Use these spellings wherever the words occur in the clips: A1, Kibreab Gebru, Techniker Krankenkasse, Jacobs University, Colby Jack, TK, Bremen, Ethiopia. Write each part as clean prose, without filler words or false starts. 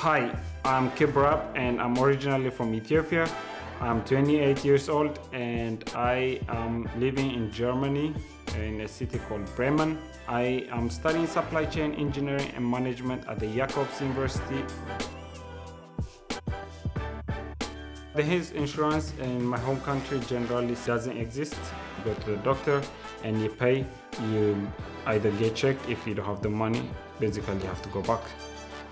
Hi, I'm Kibreab and I'm originally from Ethiopia. I'm 28 years old and I am living in Germany in a city called Bremen. I am studying supply chain engineering and management at the Jacobs University. The health insurance in my home country generally doesn't exist. Go to the doctor and you pay. You either get checked if you don't have the money. Basically, you have to go back.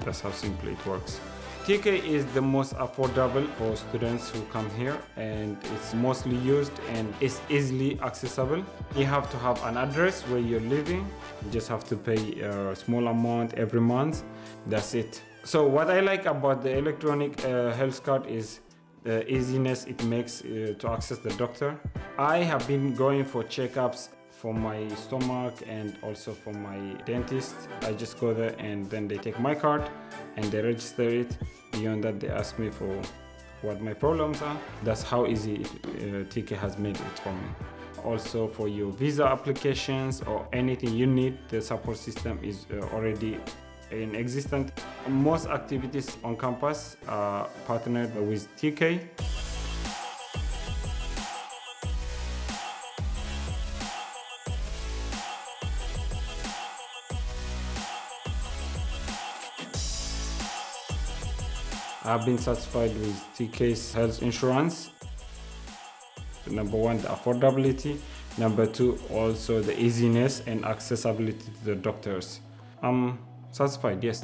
That's how simply it works. TK is the most affordable for students who come here, and it's mostly used and it's easily accessible. You have to have an address where you're living. You just have to pay a small amount every month. That's it. So what I like about the electronic health card is the easiness it makes to access the doctor. I have been going for checkups for my stomach and also for my dentist. I just go there and then they take my card and they register it. Beyond that, they ask me for what my problems are. That's how easy TK has made it for me. Also for your visa applications or anything you need, the support system is already in existence. Most activities on campus are partnered with TK. I've been satisfied with TK's health insurance. Number one, the affordability. Number two, also the easiness and accessibility to the doctors. I'm satisfied, yes.